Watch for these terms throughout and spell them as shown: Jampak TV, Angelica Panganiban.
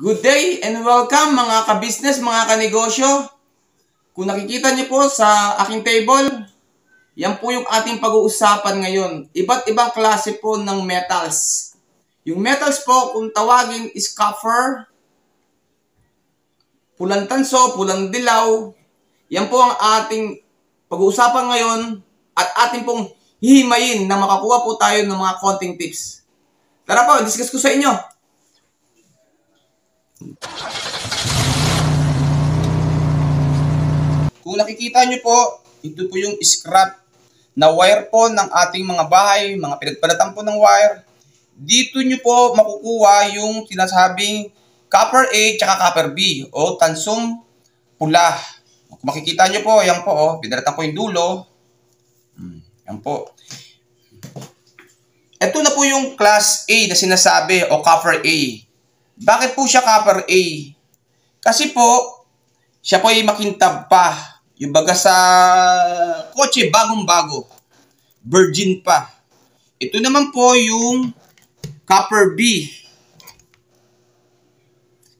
Good day and welcome mga ka-business, mga ka-negosyo. Kung nakikita niyo po sa aking table, yan po yung ating pag-uusapan ngayon. Iba't ibang klase po ng metals. Yung metals po kung tawagin is copper, pulang tanso, pulang dilaw. Yan po ang ating pag-uusapan ngayon at ating pong hihimayin na makakuha po tayo ng mga konting tips. Tara po, discuss ko sa inyo. Kung nakikita nyo po, ito po yung scrap na wire po ng ating mga bahay, mga pinagpalatan po ng wire. Dito nyo po makukuha yung sinasabing copper A tsaka copper B o tansong pula. Kung makikita nyo po, yan po, oh, pinalatan ko yung dulo. Yan po. Ito na po yung class A na sinasabi o copper A. Bakit po siya copper A? Kasi po, siya po ay makintab pa. Yung baga sa kotse, bagong-bago. Virgin pa. Ito naman po yung copper B.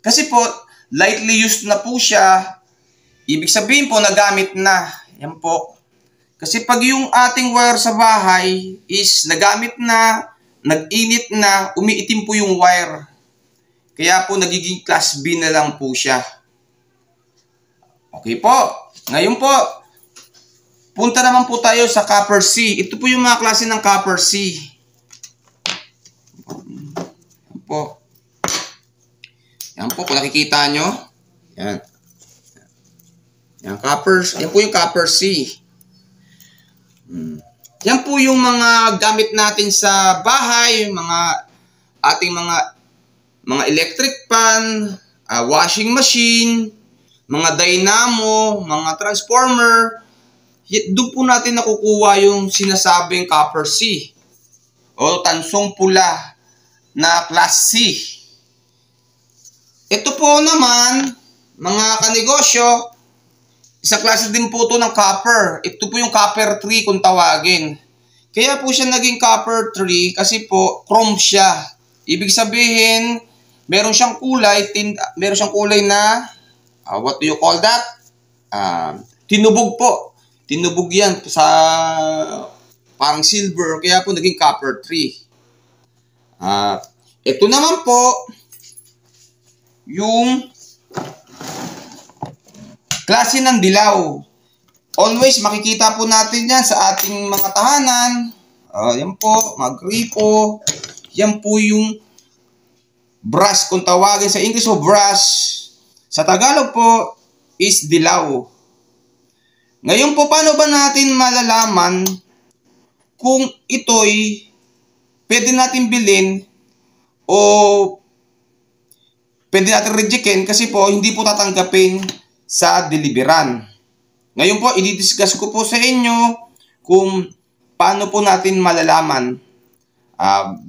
Kasi po, lightly used na po siya. Ibig sabihin po, nagamit na. Yan po. Kasi pag yung ating wire sa bahay is nagamit na, nag-init na, umiitim po yung wire. Kaya po nagiging class B na lang po siya. Okay po. Ngayon po, punta naman po tayo sa copper C. Ito po yung mga klase ng copper C. Yan po. Yan po kung nakikita nyo. Yan. Yan, copper, yan po yung copper C. Yan po yung mga gamit natin sa bahay, mga ating mga electric pan, washing machine, mga dynamo, mga transformer. Doon po natin nakukuha yung sinasabing copper C o tansong pula na class C. Ito po naman, mga kanegosyo, isa klase din po ito ng copper. Ito po yung copper 3 kung tawagin. Kaya po siya naging copper 3 kasi po chrome siya. Ibig sabihin, meron siyang kulay, na, what do you call that? Tinubog po. Tinubog yan sa parang silver, kaya po naging copper 3. Ito naman po, yung klase ng dilaw. Always makikita po natin yan sa ating mga tahanan. Yan po, magriko. Yan po yung brass, kung tawagin sa English o brass, sa Tagalog po is dilaw. Ngayon po, paano ba natin malalaman kung ito'y pwede natin bilhin o pwede natin rejectin kasi po hindi po tatanggapin sa deliveran? Ngayon po, i-discuss ko po sa inyo kung paano po natin malalaman.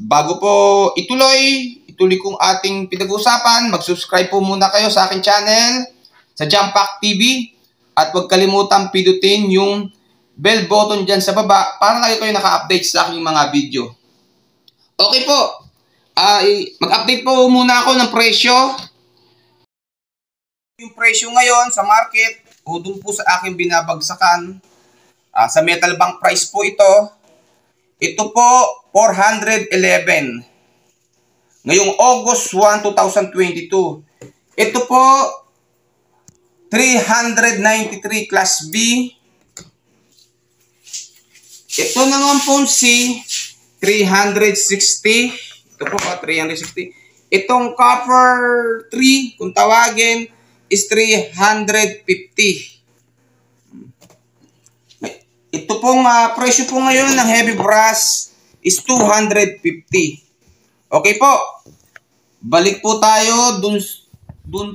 Bago po ituloy kung ating pinag-uusapan, mag-subscribe po muna kayo sa aking channel, sa Jampak TV, at huwag kalimutan pindutin yung bell button dyan sa baba para lagi kayo naka-update sa aking mga video. Okay po, mag-update po muna ako ng presyo. Yung presyo ngayon sa market, o doon po sa aking binabagsakan, sa metal bank price po ito. Ito po, 411. Ngayong August 1, 2022. Ito po, 393 class B. Ito naman po C, 360. Ito po, 360. Itong copper 3, kung tawagin, is 350. Ito pong presyo po ngayon ng heavy brass is 250. Okay po, balik po tayo dun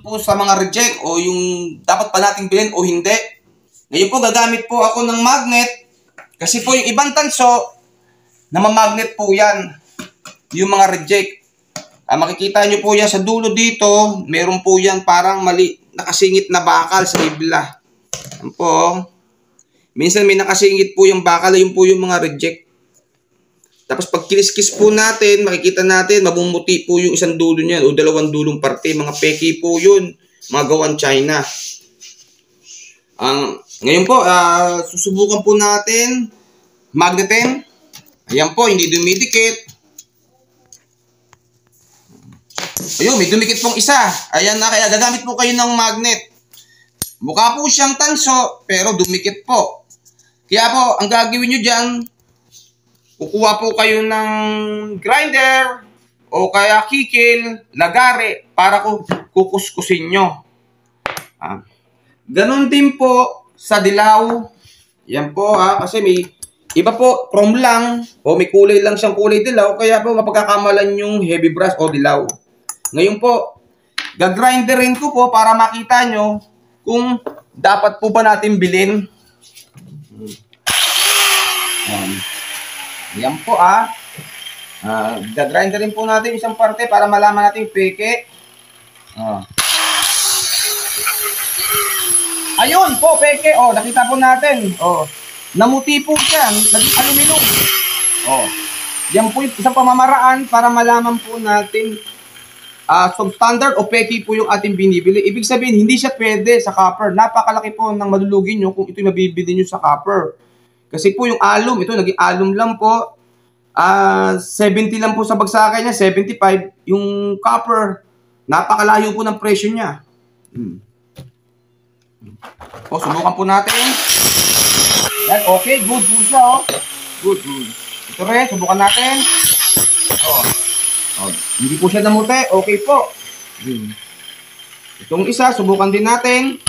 po sa mga reject o yung dapat pa nating bilhin o hindi. Ngayon po, gagamit po ako ng magnet kasi po yung ibang tanso, namamagnet po yan, yung mga reject. Makikita nyo po yan sa dulo dito, meron po yan parang mali, nakasingit na bakal sa ibla. Yan po. Minsan may nakasingit po yung bakal, yun po yung mga reject. Tapos pag kinis-kiss po natin, makikita natin, mabumuti po yung isang dulo niyan o dalawang dulong parte. Mga peki po yun, mga gawan China. Ngayon po, susubukan po natin magnetin. Ayan po, hindi dumidikit. Ayun, may dumikit pong isa. Ayan na, kaya gagamit po kayo ng magnet. Mukha po siyang tanso, pero dumikit po. Kaya po, ang gagawin nyo dyan, kukuha po kayo ng grinder o kaya kikil, lagare, para kukuskusin nyo. Ganon din po sa dilaw. Yan po kasi may iba po, chrome lang o may kulay lang siyang kulay dilaw, kaya po mapagkakamalan yung heavy brass o dilaw. Ngayon po, gagrinderin ko po para makita nyo kung dapat po ba natin bilhin. Yan po gagrind rin po natin isang parte para malaman natin peke. Ayun po, peke. Nakita po natin. Namuti po siya. Naging aluminum. Yan po isang pamamaraan para malaman po natin substandard o peke po yung ating binibili. Ibig sabihin, hindi siya pwede sa copper. Napakalaki po ng madulugi nyo kung ito'y mabibili nyo sa copper. Kasi po yung alum, ito naging alum lang po, 70 lang po sa bagsakan niya, 75. Yung copper, napakalayo po ng presyo niya. O, subukan po natin. Yan, okay, good po siya, Good, good. Ito rin, subukan natin. Hindi po siya namuti, okay po. Itong isa, subukan din natin.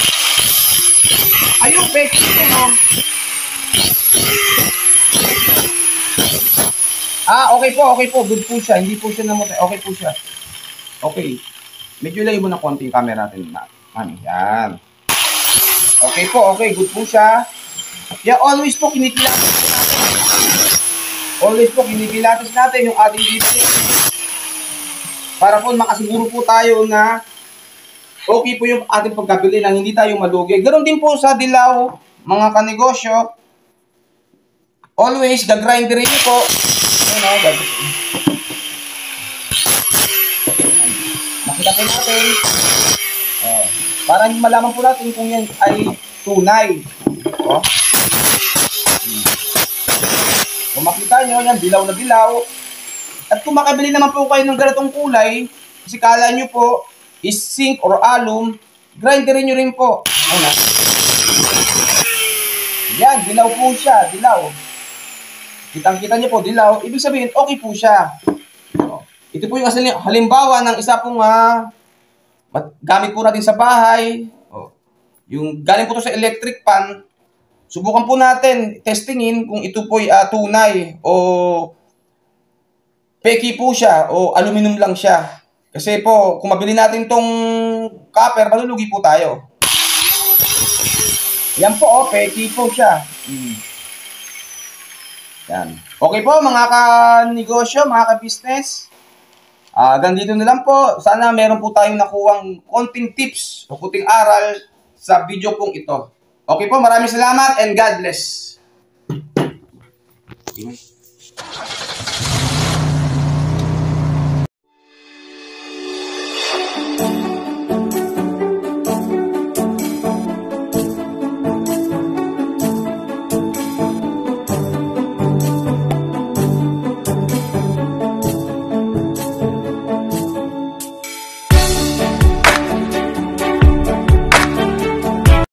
Ayun, peke ito, okay po, good po siya. Hindi po siya namatay, okay po siya. Okay, medyo layo mo na konti yung camera natin. Yan. Okay po, okay, good po siya. Yeah, always po kinikilatis natin. Always po kinikilatis natin yung ating video para po makasiguro po tayo na okay po yung ating pagkabili lang, hindi tayo malugi. Ganoon din po sa dilaw, mga kanegosyo. Always, gagrinderin nyo po. Nakita po natin. Para malaman po natin kung yan ay tunay. Kung makita nyo, yan, dilaw na dilaw. At kung makabili naman po kayo ng ganitong kulay, kasi kala nyo po is zinc or alum, grinderin nyo rin po. Yan, dilaw po siya, dilaw. Kitang-kita niyo po, dilaw. Ibig sabihin, okay po siya. Ito po yung halimbawa ng isa pong gamit po natin sa bahay. Yung galing po ito sa electric pan. Subukan po natin, testingin kung ito po ay tunay o peki po siya o aluminum lang siya. Kasi po, kung mabili natin itong copper, malulugi po tayo. Yan po, peki po siya. Yan. Okay po mga ka-negosyo, mga ka-business. Ganito na lang po. Sana meron po tayong nakuwang konting tips o konting aral sa video pong ito. Okay po, maraming salamat and God bless.